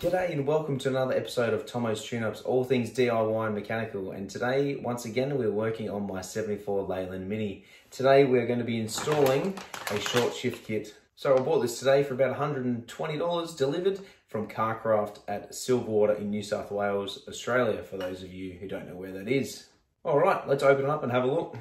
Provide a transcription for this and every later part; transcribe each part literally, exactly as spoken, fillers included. G'day and welcome to another episode of Tomo's Tune-ups, all things D I Y and mechanical. And today, once again, we're working on my seventy-four Leyland Mini. Today, we're going to be installing a short shift kit. So I bought this today for about one hundred and twenty dollars, delivered from Carcraft at Silverwater in New South Wales, Australia, for those of you who don't know where that is. All right, let's open it up and have a look.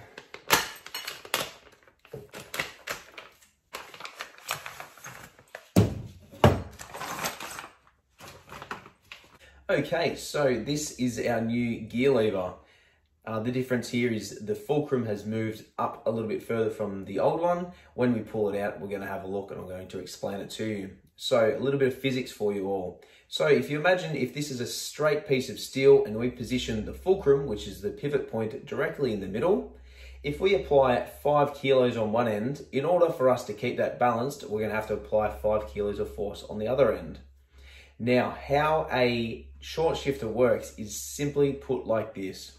Okay, so this is our new gear lever. Uh, the difference here is the fulcrum has moved up a little bit further from the old one. When we pull it out, we're going to have a look and I'm going to explain it to you. So a little bit of physics for you all. So if you imagine if this is a straight piece of steel and we position the fulcrum, which is the pivot point, directly in the middle, if we apply five kilos on one end, in order for us to keep that balanced, we're going to have to apply five kilos of force on the other end. Now, how a short shifter works is simply put like this.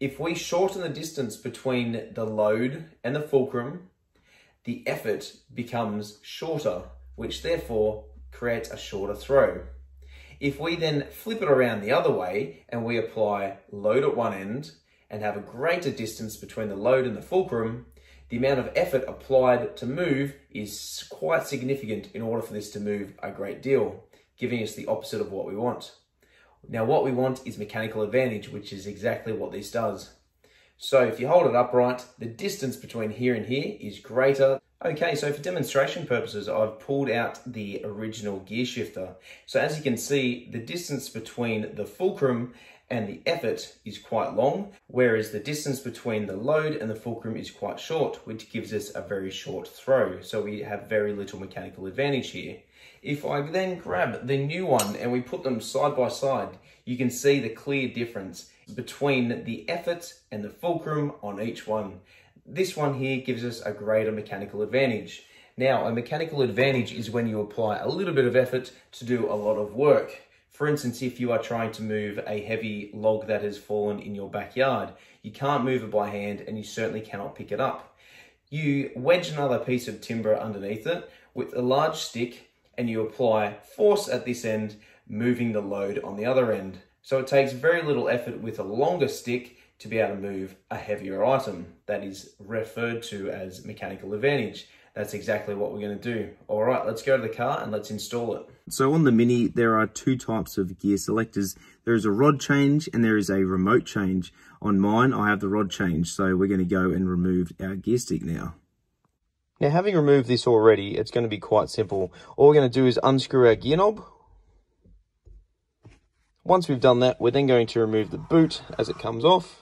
If we shorten the distance between the load and the fulcrum, the effort becomes shorter, which therefore creates a shorter throw. If we then flip it around the other way and we apply load at one end and have a greater distance between the load and the fulcrum, the amount of effort applied to move is quite significant in order for this to move a great deal, giving us the opposite of what we want. Now, what we want is mechanical advantage, which is exactly what this does. So if you hold it upright, the distance between here and here is greater. Okay, so for demonstration purposes, I've pulled out the original gear shifter. So as you can see, the distance between the fulcrum and the effort is quite long, whereas the distance between the load and the fulcrum is quite short, which gives us a very short throw. So we have very little mechanical advantage here. If I then grab the new one and we put them side by side, you can see the clear difference between the effort and the fulcrum on each one. This one here gives us a greater mechanical advantage. Now, a mechanical advantage is when you apply a little bit of effort to do a lot of work. For instance, if you are trying to move a heavy log that has fallen in your backyard, you can't move it by hand and you certainly cannot pick it up. You wedge another piece of timber underneath it with a large stick, and you apply force at this end, moving the load on the other end. So it takes very little effort with a longer stick to be able to move a heavier item. That is referred to as mechanical advantage. That's exactly what we're going to do. All right, let's go to the car and let's install it. So on the Mini, there are two types of gear selectors. There is a rod change and there is a remote change. On mine, I have the rod change. So we're going to go and remove our gear stick now. Now, having removed this already, it's going to be quite simple. All we're going to do is unscrew our gear knob. Once we've done that, we're then going to remove the boot as it comes off.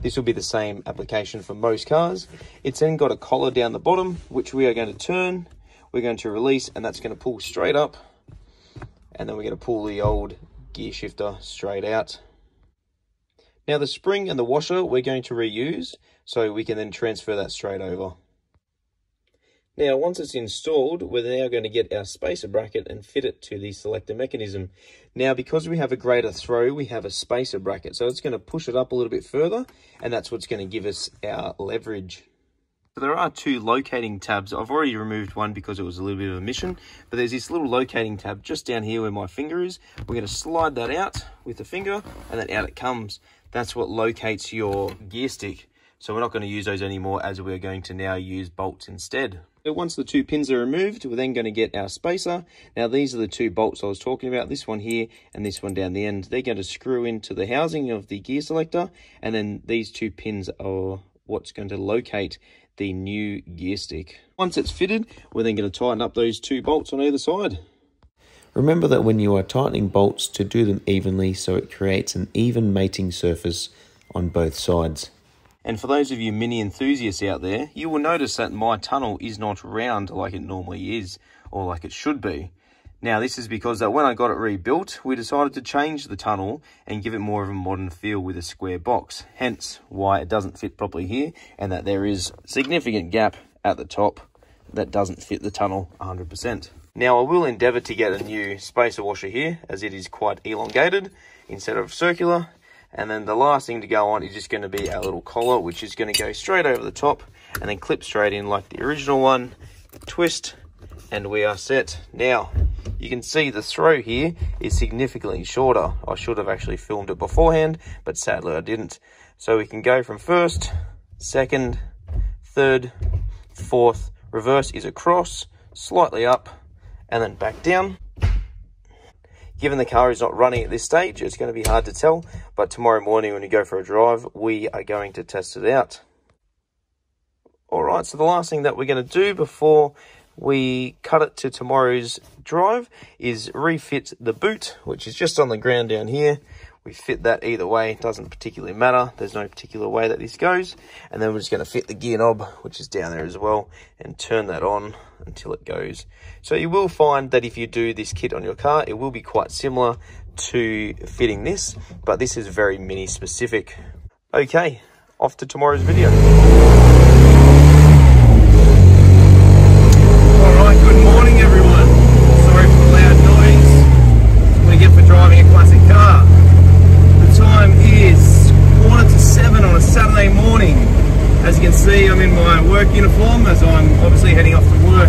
This will be the same application for most cars. It's then got a collar down the bottom, which we are going to turn. We're going to release, and that's going to pull straight up. And then we're going to pull the old gear shifter straight out. Now, the spring and the washer we're going to reuse, so we can then transfer that straight over. Now, once it's installed, we're now going to get our spacer bracket and fit it to the selector mechanism. Now, because we have a greater throw, we have a spacer bracket. So it's going to push it up a little bit further, and that's what's going to give us our leverage. So there are two locating tabs. I've already removed one because it was a little bit of a mission, but there's this little locating tab just down here where my finger is. We're going to slide that out with the finger, and then out it comes. That's what locates your gear stick. So we're not going to use those anymore, as we're going to now use bolts instead. So once the two pins are removed, we're then going to get our spacer. Now, these are the two bolts I was talking about, this one here and this one down the end. They're going to screw into the housing of the gear selector, and then these two pins are what's going to locate the new gear stick. Once it's fitted, we're then going to tighten up those two bolts on either side. Remember that when you are tightening bolts, to do them evenly so it creates an even mating surface on both sides. And for those of you Mini enthusiasts out there, you will notice that my tunnel is not round like it normally is, or like it should be. Now, this is because that when I got it rebuilt, we decided to change the tunnel and give it more of a modern feel with a square box, hence why it doesn't fit properly here, and that there is a significant gap at the top that doesn't fit the tunnel one hundred percent. Now, I will endeavour to get a new spacer washer here, as it is quite elongated instead of circular. And then the last thing to go on is just going to be our little collar, which is going to go straight over the top and then clip straight in like the original one, twist, and we are set. Now, you can see the throw here is significantly shorter. I should have actually filmed it beforehand, but sadly I didn't. So we can go from first, second, third, fourth, reverse is across, slightly up, and then back down. Given the car is not running at this stage, it's going to be hard to tell, but tomorrow morning when we go for a drive, we are going to test it out. All right, so the last thing that we're going to do before we cut it to tomorrow's drive is refit the boot, which is just on the ground down here. We fit that either way, it doesn't particularly matter. There's no particular way that this goes. And then we're just going to fit the gear knob, which is down there as well, and turn that on until it goes. So you will find that if you do this kit on your car, it will be quite similar to fitting this, but this is very Mini specific. Okay, off to tomorrow's video. All right, good morning everyone. Sorry for the loud noise. We get for driving a classic car. Time is quarter to seven on a Saturday morning. As you can see, I'm in my work uniform as I'm obviously heading off to work.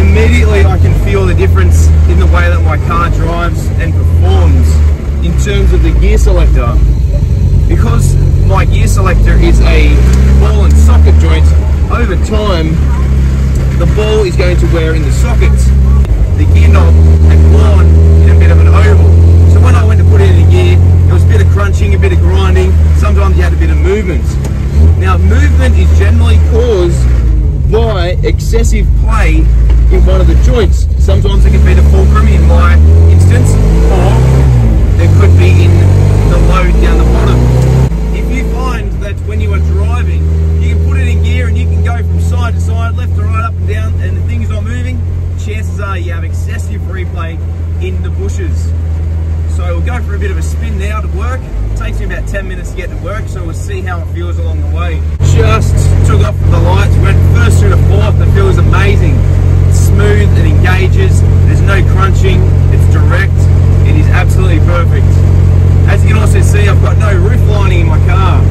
Immediately I can feel the difference in the way that my car drives and performs in terms of the gear selector. Because my gear selector is a ball and socket joint, over time the ball is going to wear in the sockets. The gear knob had worn in a bit of an oval. So when I went to put it in the gear, it was a bit of crunching, a bit of grinding, sometimes you had a bit of movement. Now movement is generally caused by excessive play in one of the joints. Sometimes it can be the fulcrum in my instance, or it could be in the load down the bottom. If you find that when you are driving, you can put it in gear and you can go from side to side, left to right, up and down, and the thing is not moving, chances are you have excessive replay in the bushes. So we'll go for a bit of a spin now to work. It takes me about ten minutes to get to work, so we'll see how it feels along the way. Just took off the lights, went first through the fourth, it feels amazing. It's smooth, it engages, there's no crunching, it's direct, it is absolutely perfect. As you can also see, I've got no roof lining in my car.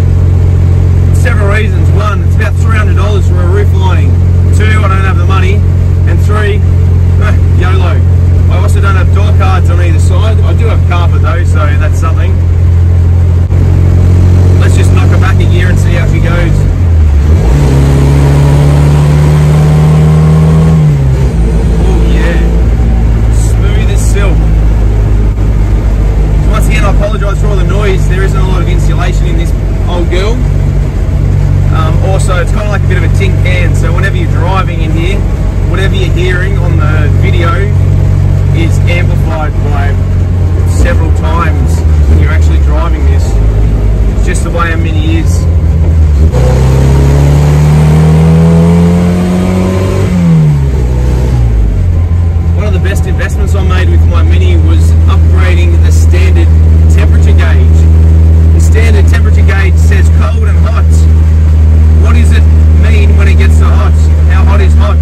Several reasons. One, it's about three hundred dollars for a roof lining. Two, I don't have the money. And three, YOLO. I also don't have door cards on either side. I do have carpet though, so that's something. Let's just knock her back a gear and see how she goes. Oh yeah, smooth as silk. Once again, I apologise for all the noise. There isn't a lot of insulation in this old girl. Um, also, it's kind of like a bit of a tin can, so whenever you're driving in here, whatever you're hearing on the video, is amplified by several times when you're actually driving this. It's just the way a Mini is. One of the best investments I made with my Mini was upgrading the standard temperature gauge. The standard temperature gauge says cold and hot. What does it mean when it gets to hot? How hot is hot?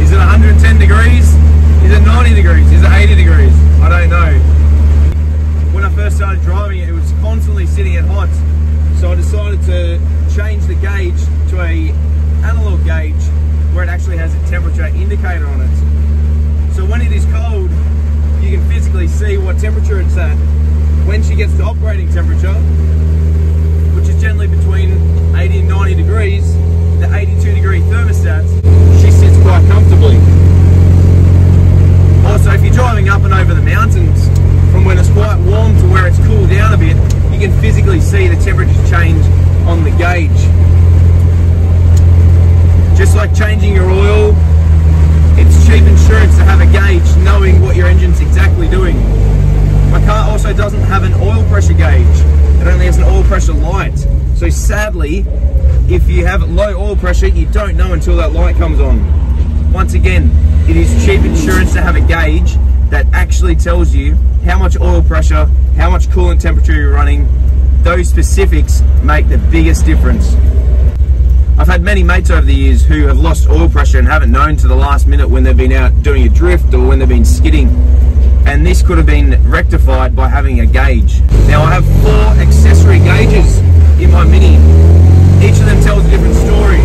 Is it one hundred ten degrees? Is it ninety degrees? Is it eighty degrees? I don't know. When I first started driving it, it was constantly sitting at hot. So I decided to change the gauge to a analog gauge where it actually has a temperature indicator on it. So when it is cold, you can physically see what temperature it's at. When she gets to operating temperature, which is generally between eighty and ninety degrees, the eighty-two degree thermostat, she sits quite comfortably. Also, if you're driving up and over the mountains, from when it's quite warm to where it's cooled down a bit, you can physically see the temperature change on the gauge. Just like changing your oil, it's cheap insurance to have a gauge knowing what your engine's exactly doing. My car also doesn't have an oil pressure gauge, it only has an oil pressure light. So sadly, if you have low oil pressure, you don't know until that light comes on. Once again, it is cheap insurance to have a gauge that actually tells you how much oil pressure, how much coolant temperature you're running. Those specifics make the biggest difference. I've had many mates over the years who have lost oil pressure and haven't known to the last minute when they've been out doing a drift or when they've been skidding. And this could have been rectified by having a gauge. Now I have four accessory gauges in my Mini. Each of them tells a different story.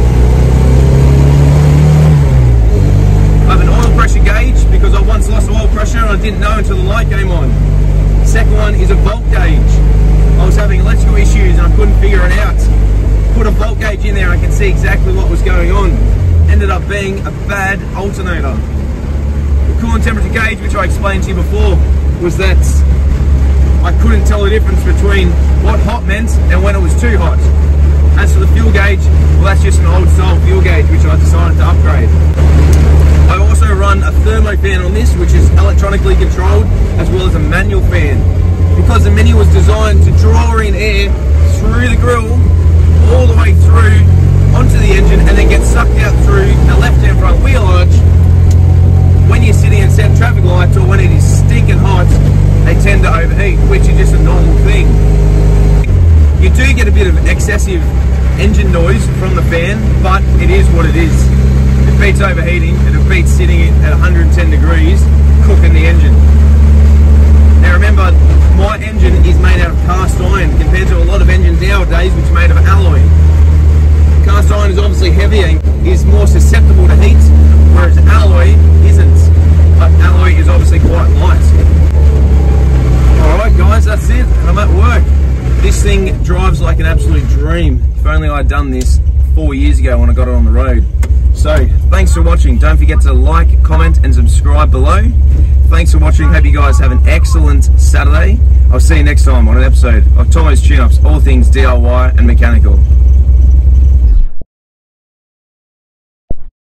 I have an oil pressure gauge because I once stage in there, I could see exactly what was going on. Ended up being a bad alternator. The coolant temperature gauge, which I explained to you before, was that I couldn't tell the difference between what hot meant and when it was too hot. As for the fuel gauge, well, that's just an old style fuel gauge which I decided to upgrade. I also run a thermo fan on this, which is electronically controlled, as well as a manual fan. Because the Mini was designed to draw in air through the grill, all the way through onto the engine, and then get sucked out through the left and right wheel arch, when you're sitting in set traffic lights or when it is stinking hot, they tend to overheat, which is just a normal thing. You do get a bit of excessive engine noise from the fan, but it is what it is. It beats overheating and it beats sitting at one hundred ten degrees cooking the engine. Now remember, my engine is made out of cast iron compared to a lot of engines nowadays which are made of alloy. Cast iron is obviously heavier and is more susceptible to heat, whereas alloy isn't. But alloy is obviously quite light. Alright guys, that's it. I'm at work. This thing drives like an absolute dream. If only I'd done this four years ago when I got it on the road. So, thanks for watching. Don't forget to like, comment and subscribe below. Thanks for watching. Hope you guys have an excellent Saturday. I'll see you next time on an episode of Tomo's Tune-ups, all things D I Y and mechanical.